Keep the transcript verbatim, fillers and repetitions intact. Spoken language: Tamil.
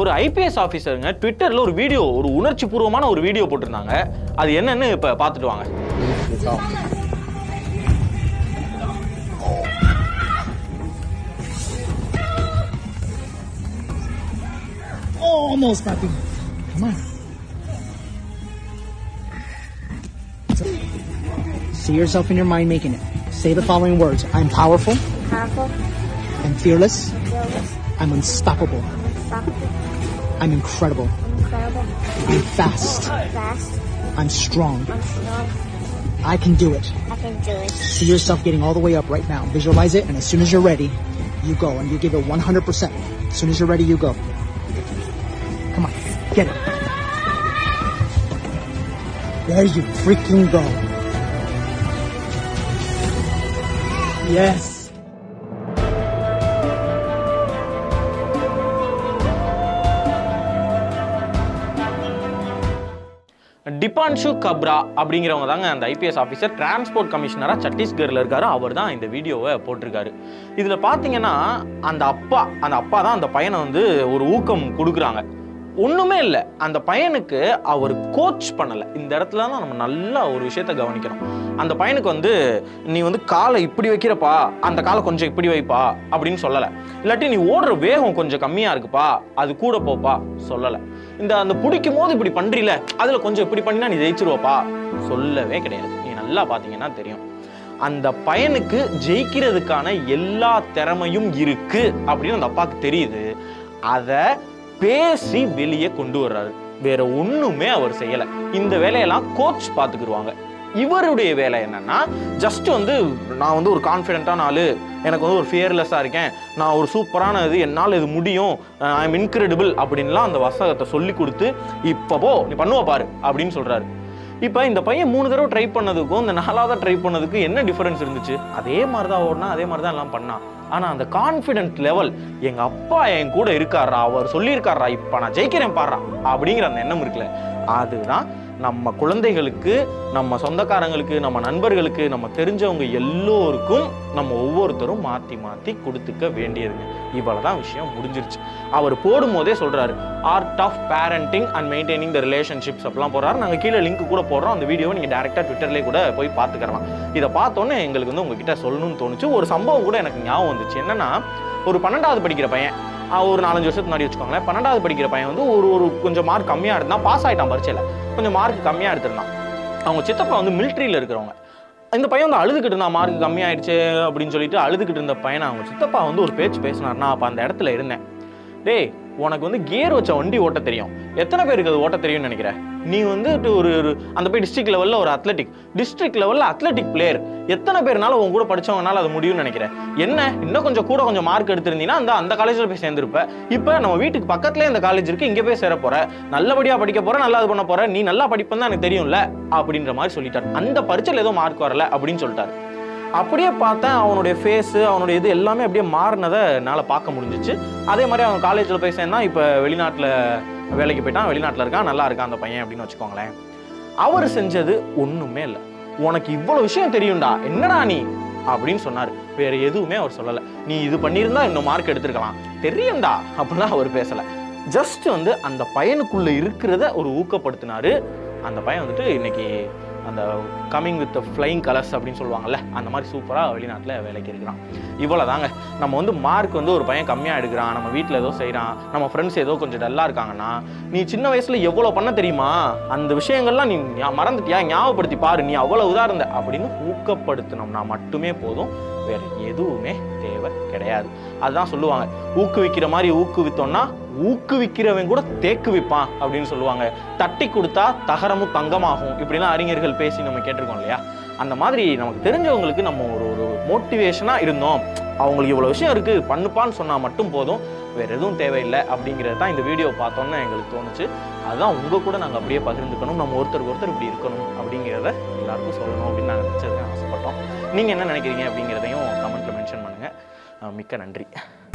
ஒரு ஐபிஎஸ் ஆஃபீஸருங்க ட்விட்டர்ல ஒரு வீடியோ ஒரு உணர்ச்சிபூர்வமான ஒரு வீடியோ போட்டுருந்தாங்க. அது என்னன்னு இப்ப பார்த்துட்டு வாங்க. Oh, almost got him. Come on. See yourself in your mind making it. Say the following words. I'm powerful. Powerful. I'm fearless. Fearless. I'm unstoppable. Unstoppable. I'm incredible. Incredible. I'm fast. Fast. I'm strong. I'm strong. I can do it. I can do it. See yourself getting all the way up right now. Visualize it, and as soon as you're ready, you go, and you give it one hundred percent. As soon as you're ready, you go. Come on. Get it. There you freaking go. Yes. டிபான்ஷு Kabra அப்படிங்கிறவங்க தாங்க அந்த ஐபிஎஸ் ஆஃபீஸர், டிரான்ஸ்போர்ட் கமிஷனராக சத்தீஸ்கரில் இருக்காரு. அவர் தான் இந்த வீடியோவை போட்டிருக்காரு. இதில் பார்த்தீங்கன்னா அந்த அப்பா அந்த அப்பா தான் அந்த பையனை வந்து ஒரு ஊக்கம் கொடுக்குறாங்க. ஒன்றுமே இல்லை, அந்த பையனுக்கு அவர் கோச் பண்ணலை. இந்த இடத்துல தான் நம்ம நல்லா ஒரு விஷயத்த கவனிக்கிறோம். அந்த பையனுக்கு வந்து நீ வந்து காலை இப்படி வைக்கிறப்பா, அந்த காலை கொஞ்சம் இப்படி வைப்பா அப்படின்னு சொல்லலை. இல்லாட்டி நீ ஓடுற வேகம் கொஞ்சம் கம்மியாக இருக்குப்பா, அது கூட போப்பா சொல்லலை. இந்த அந்த பிடிக்கும் போது இப்படி பண்ணுறில, அதில் கொஞ்சம் இப்படி பண்ணினா நீ ஜெயிச்சிருவப்பா சொல்லவே கிடையாது. நீ நல்லா பார்த்தீங்கன்னா தெரியும், அந்த பையனுக்கு ஜெயிக்கிறதுக்கான எல்லா திறமையும் இருக்குது அப்படின்னு அந்த அப்பாவுக்கு தெரியுது. அதை பேசி வெளியே கொண்டு வர்றாரு. வேற ஒண்ணுமே அவர் செய்யலை. இந்த வேலையெல்லாம் கோச் பார்த்துக்கிடுவாங்க. இவருடைய வேலை என்னன்னா, ஜஸ்ட் வந்து நான் வந்து ஒரு கான்ஃபிடென்ட்டான ஆளு, எனக்கு வந்து ஒரு ஃபியர்லெஸ்ஸாக இருக்கேன், நான் ஒரு சூப்பரான இது, என்னால் இது முடியும், ஐ எம் இன்க்ரெடிபிள் அப்படின்லாம் அந்த வசகத்தை சொல்லி கொடுத்து இப்போப்போ நீ பண்ணுவ பாரு அப்படின்னு சொல்றாரு. இப்போ இந்த பையன் மூணு தடவை ட்ரை பண்ணதுக்கும் இந்த நாலாவது ட்ரை பண்ணதுக்கும் என்ன டிஃபரன்ஸ் இருந்துச்சு? அதே மாதிரி தான் ஓடனா, அதே மாதிரி தான் எல்லாம் பண்ணான். ஆனால் அந்த கான்ஃபிடென்ட் லெவல், எங்கள் அப்பா என் கூட இருக்காரா, அவர் சொல்லியிருக்காரா, இப்போ நான் ஜெயிக்கிறேன் பாடுறா அப்படிங்கிற அந்த எண்ணம் இருக்குல்ல, அதுதான் நம்ம குழந்தைகளுக்கு, நம்ம சொந்தக்காரங்களுக்கு, நம்ம நண்பர்களுக்கு, நம்ம தெரிஞ்சவங்க எல்லோருக்கும் நம்ம ஒவ்வொருத்தரும் மாற்றி மாற்றி கொடுத்துக்க வேண்டியதுங்க. இவ்வளோதான் விஷயம் முடிஞ்சிருச்சு. அவர் போடும் போதே சொல்கிறாரு, art of parenting and maintaining the relationships அப்படிலாம் போடுறாரு. நாங்கள் கீழே லிங்க் கூட போடுறோம். அந்த வீடியோவை நீங்கள் டேரெக்டாக ட்விட்டர்லேயே கூட போய் பார்த்துக்கலாம். இதை பார்த்தோன்னே எங்களுக்கு வந்து உங்ககிட்ட சொல்லணும்னு தோணுச்சு. ஒரு சம்பவம் கூட எனக்கு ஞாபகம் வந்துச்சு. என்னென்னா, ஒரு பன்னெண்டாவது படிக்கிற பையன், ஒரு நாலஞ்சு வருஷத்துக்கு முன்னாடி வச்சுக்கோங்களேன், பன்னெண்டாவது படிக்கிற பையன் வந்து ஒரு ஒரு கொஞ்சம் மார்க் கம்மியாக இருந்தால் பாஸ் ஆகிட்டான். பரீட்சையில் கொஞ்சம் மார்க் கம்மியாக எடுத்துருந்தான். அவங்க சித்தப்பா வந்து மிலிட்ரியில் இருக்கிறவங்க. இந்த பையன் வந்து அழுதுகிட்டு இருந்தான், மார்க் கம்மியாயிடுச்சு அப்படின்னு சொல்லிட்டு அழுதுகிட்டு இருந்த பையனை அவங்க சித்தப்பா வந்து ஒரு பேச்சு பேசினார்னா, அப்போ அந்த இடத்துல இருந்தேன். டேய், உனக்கு வந்து கியர் வச்ச வண்டி ஓட்ட தெரியும், எத்தனை பேருக்கு அது ஓட்ட தெரியும்னு நினைக்கிறேன்? நீ வந்துட்டு ஒரு அந்த போய் டிஸ்ட்ரிக்ட் லெவலில் ஒரு அத்லெட்டிக் டிஸ்ட்ரிக்ட் லெவலில் அத்லெட்டிக் பிளேயர், எத்தனை பேர்னாலும் உங்க கூட படித்தவங்கனால அது முடியும்னு நினைக்கிறேன். என்ன இன்னும் கொஞ்சம் கூட கொஞ்சம் மார்க் எடுத்திருந்தீங்கன்னா அந்த அந்த காலேஜில் போய் சேர்ந்துருப்பேன். இப்போ நம்ம வீட்டுக்கு பக்கத்துலேயே இந்த காலேஜ் இருக்குது, இங்கே போய் சேர போகிறேன், நல்லபடியாக படிக்க போகிறேன், நல்லா இது பண்ண போகிறேன், நீ நல்லா படிப்பேன்னு எனக்கு தெரியும்ல அப்படின்ற மாதிரி சொல்லிட்டார். அந்த பரீட்சையில் ஏதோ மார்க் வரலை அப்படின்னு சொல்லிட்டார். அப்படியே பார்த்தேன், அவனுடைய ஃபேஸு அவனுடைய இது எல்லாமே அப்படியே மாறினதை என்னால் பார்க்க முடிஞ்சிச்சு. அதே மாதிரி அவன் காலேஜில் போய் சேர்ந்தான், இப்போ வெளிநாட்டில் வேலைக்கு போயிட்டான், வெளிநாட்டில் இருக்கான், நல்லா இருக்கான் அந்த பையன் அப்படின்னு வச்சுக்கோங்களேன். அவர் செஞ்சது ஒன்றுமே இல்லை. உனக்கு இவ்வளோ விஷயம் தெரியும்டா, என்னடா நீ அப்படின்னு சொன்னார். வேறு எதுவுமே அவர் சொல்லலை. நீ இது பண்ணியிருந்தா இன்னும் மார்க் எடுத்துருக்கலாம், தெரியும்டா அப்படிலாம் அவர் பேசலை. ஜஸ்ட் வந்து அந்த பையனுக்குள்ளே இருக்கிறத ஒரு ஊக்கப்படுத்தினார். அந்த பையன் வந்துட்டு இன்னைக்கு அந்த கம்மிங் வித் ஃப்ளைங் கலர்ஸ் அப்படின்னு சொல்லுவாங்கள்ல, அந்த மாதிரி சூப்பராக வெளிநாட்டில் வேலைக்கு இருக்கிறான். இவ்வளோ தாங்க. நம்ம வந்து மார்க் வந்து ஒரு பையன் கம்மியாக எடுக்கிறான், நம்ம வீட்டில் ஏதோ செய்கிறான், நம்ம ஃப்ரெண்ட்ஸ் ஏதோ கொஞ்சம் டல்லாக இருக்காங்கன்னா, நீ சின்ன வயசில் எவ்வளோ பண்ண தெரியுமா, அந்த விஷயங்கள்லாம் நீ மறந்துட்டியா, ஞாபகப்படுத்தி பாரு, நீ அவ்வளோ இதாக இருந்த அப்படின்னு ஊக்கப்படுத்தினோம்னா மட்டுமே போதும். வேறு எதுவுமே தேவை கிடையாது. அதுதான் சொல்லுவாங்க, ஊக்குவிக்கிற மாதிரி ஊக்குவித்தோன்னா ஊக்குவிக்கிறவன் கூட தேக்குவிப்பான் அப்படின்னு சொல்லுவாங்க. தட்டி கொடுத்தா தகரமும் தங்கமாகும் இப்படிலாம் அறிஞர்கள் பேசி நம்ம கேட்டிருக்கோம் இல்லையா? அந்த மாதிரி நமக்கு தெரிஞ்சவங்களுக்கு நம்ம ஒரு ஒரு மோட்டிவேஷனாக இருந்தோம், அவங்களுக்கு இவ்வளோ விஷயம் இருக்குது பண்ணுப்பான்னு சொன்னால் மட்டும் போதும், வேறு எதுவும் தேவையில்லை அப்படிங்கிறது தான் இந்த வீடியோ பார்த்தோன்னு எங்களுக்கு தோணுச்சு. அதுதான் உங்கள் கூட நாங்கள் அப்படியே பகிர்ந்துக்கணும், நம்ம ஒருத்தருக்கு ஒருத்தர் இப்படி இருக்கணும் அப்படிங்கிறத எல்லாருக்கும் சொல்லணும் அப்படின்னு நாங்கள் நினச்சதுக்கு ஆசைப்பட்டோம். நீங்கள் என்ன நினைக்கிறீங்க அப்படிங்கிறதையும் கமெண்ட்டில் மென்ஷன் பண்ணுங்கள். மிக்க நன்றி.